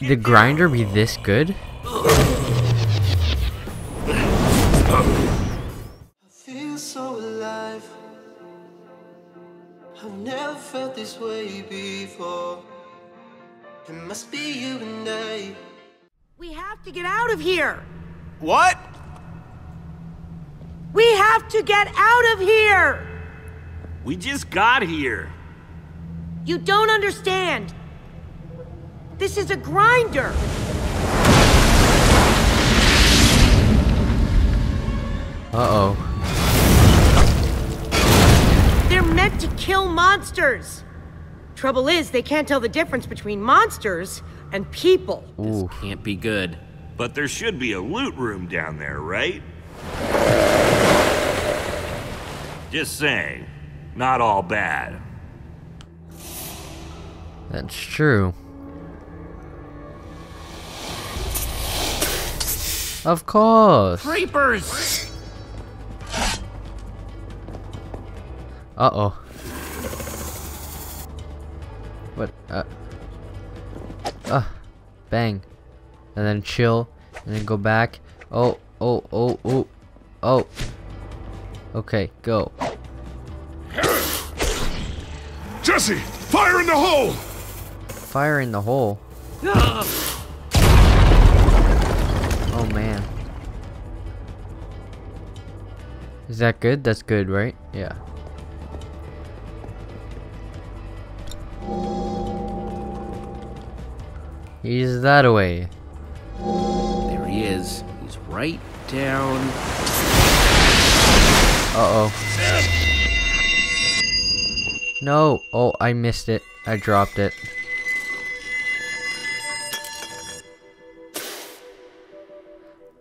The grinder be this good? I feel so alive. I've never felt this way before. It must be you and I. We have to get out of here. What? We have to get out of here. We just got here. You don't understand. This is a grinder. Uh-oh. They're meant to kill monsters. Trouble is, they can't tell the difference between monsters and people. Ooh. This can't be good. But there should be a loot room down there, right? Just saying, not all bad. That's true. Of course. Creepers. Uh-oh. What? Bang. And then chill. And then go back. Oh. Okay, go. Jesse, fire in the hole! Fire in the hole? Oh man. Is that good? That's good, right? Yeah. He's that away. There he is. He's right down. Uh-oh. No. Oh, I missed it. I dropped it.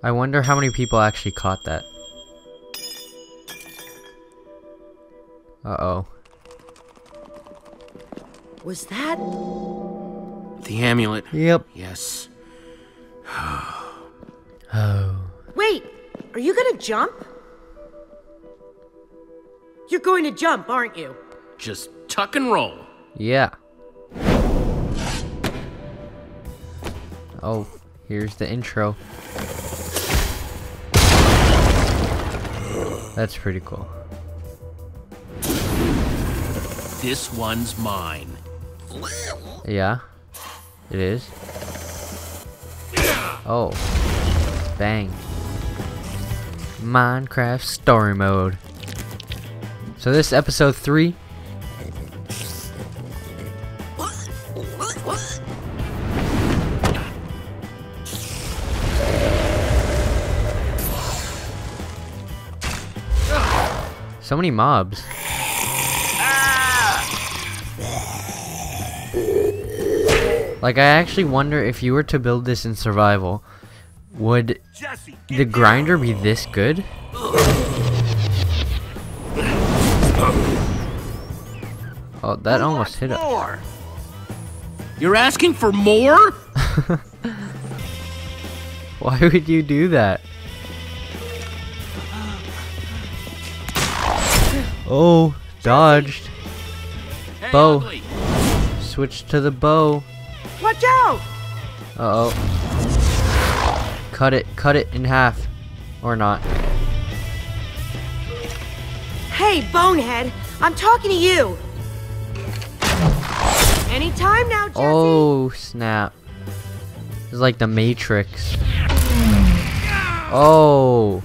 I wonder how many people actually caught that. Uh-oh. Was that the amulet? Yep. Yes. Oh. Wait, are you gonna jump? You're going to jump, aren't you? Just tuck and roll. Yeah. Oh, here's the intro. That's pretty cool. This one's mine. Yeah, it is. Oh, bang. Minecraft Story Mode. So this is episode 3. So many mobs. Like, I actually wonder if you were to build this in survival, would the grinder be this good? Oh, that almost hit us. You're asking for more? Why would you do that? Oh, dodged. Bow. Switch to the bow. Watch out! Uh-oh. Cut it in half. Or not. Hey, bonehead. I'm talking to you. Anytime now, Jesse. Oh, snap. It's like the Matrix. Oh.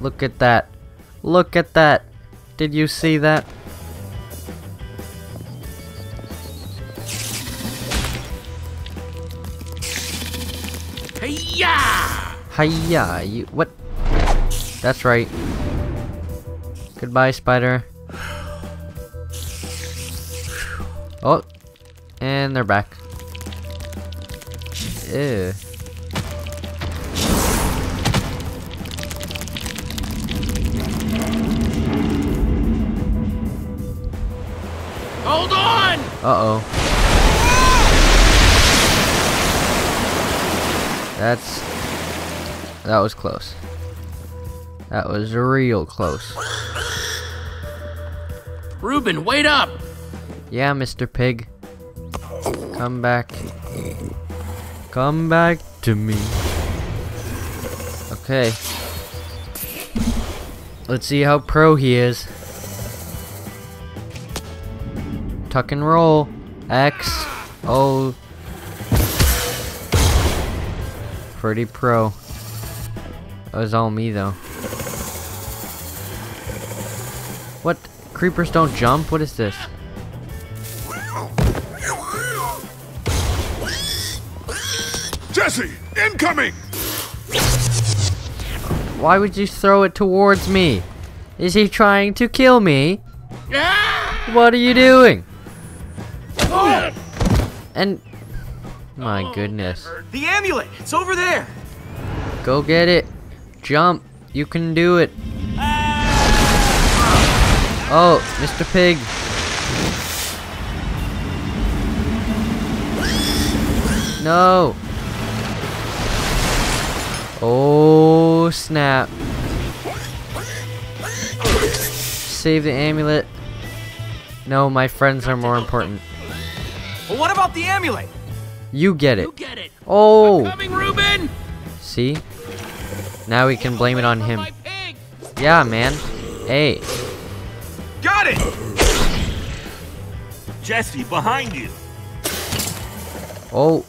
Look at that. Look at that. Did you see that? Hiya! Hiya! You what? That's right. Goodbye, spider. Oh, and they're back. Ew. Hold on! Uh-oh. That was close. That was real close. Reuben, wait up! Yeah, Mr. Pig. Come back. Come back to me. Okay. Let's see how pro he is. Tuck and roll. X. O. Pretty pro. That was all me though. What? Creepers don't jump? What is this? Jesse! Incoming! Why would you throw it towards me? Is he trying to kill me? Yeah! What are you doing? Oh! And... my goodness. The amulet! It's over there! Go get it. Jump. You can do it. Oh, Mr. Pig. No. Oh, snap. Save the amulet. No, my friends are more important. Well, what about the amulet? You get it. You get it. Oh. I'm coming, Reuben. See? Now we can blame it on him. Yeah, man. Hey. Got it. Jesse, behind you. Oh.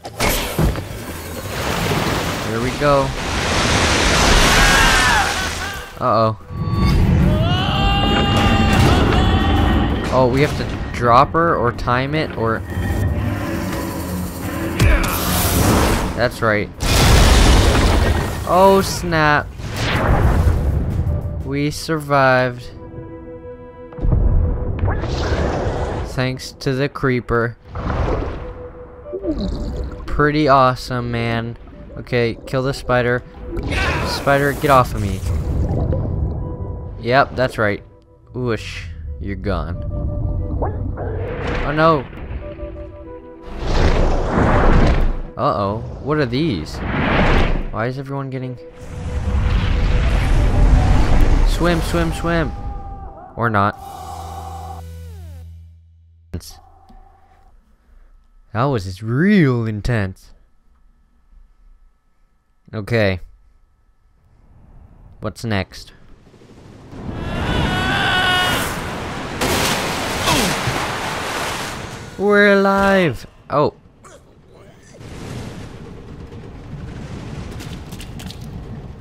Here we go. Uh-oh. Oh, we have to drop her or time it or... that's right. Oh, snap. We survived. Thanks to the creeper. Pretty awesome, man. Okay, kill the spider. Spider, get off of me. Yep, that's right. Whoosh, you're gone. Oh no. Uh-oh, what are these? Why is everyone getting... swim, swim, swim. Or not. That was real intense. Okay. What's next? We're alive! Oh.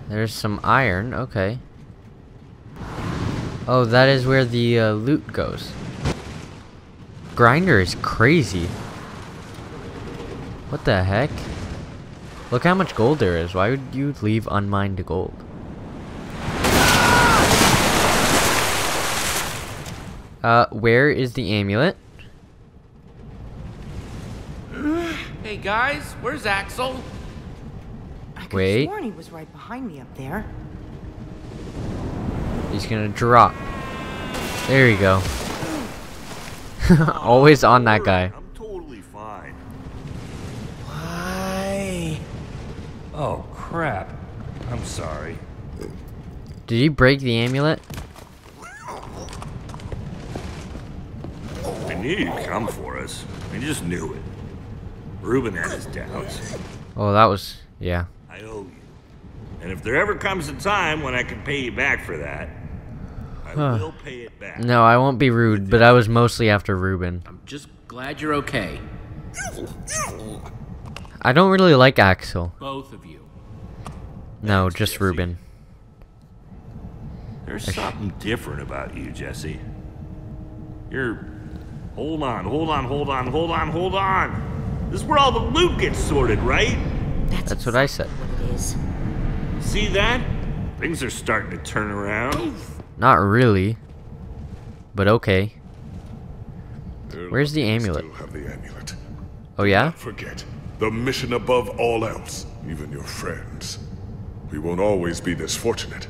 There's some iron, okay. Oh, that is where the loot goes. Grinder is crazy. What the heck? Look how much gold there is. Why would you leave unmined gold? Where is the amulet? Hey guys, where's Axel? I could have sworn he was right behind me up there. He's gonna drop. There you go. Always on that guy. I'm totally fine. Why? Oh crap. I'm sorry. Did he break the amulet? I knew you'd come for us. I just knew it. Reuben had his doubts. Oh, that was... yeah. I owe you. And if there ever comes a time when I can pay you back for that, I will pay it back. No, I won't be rude, but I was mostly after Reuben. I'm just glad you're okay. I don't really like Axel. Both of you. No, that's just Jesse. Reuben. There's something different about you, Jesse. You're... hold on, hold on, hold on, hold on, hold on. This is where all the loot gets sorted, right? That's what I said. What it is. See that? Things are starting to turn around. Not really. But okay. Where's the amulet? Still have the amulet. Oh yeah? Don't forget, the mission above all else, even your friends. We won't always be this fortunate.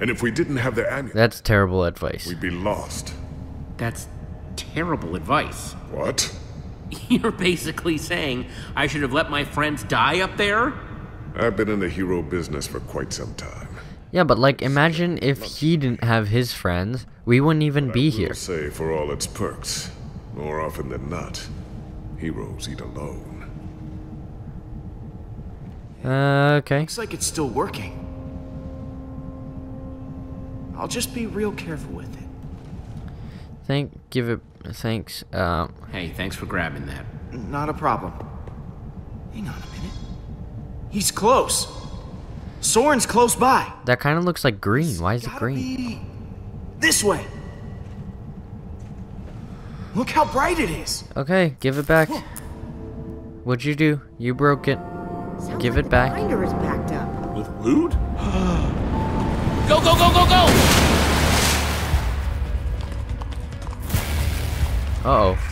And if we didn't have the amulet... that's terrible advice. We'd be lost. That's... terrible advice. What? You're basically saying I should have let my friends die up there? I've been in the hero business for quite some time. Yeah, but like, imagine if he didn't have his friends, we wouldn't even be here. I will say, for all its perks, more often than not, heroes eat alone. Okay. Looks like it's still working. I'll just be real careful with it. Thanks. Hey, thanks for grabbing that. Not a problem. Hang on a minute. He's close. Soren's close by. That kind of looks like green. Why is it green? This way. Look how bright it is. Okay, give it back. What'd you do? You broke it. Sounds give like it back. The grinder is backed up. With loot? Go, go, go, go, go! Uh-oh.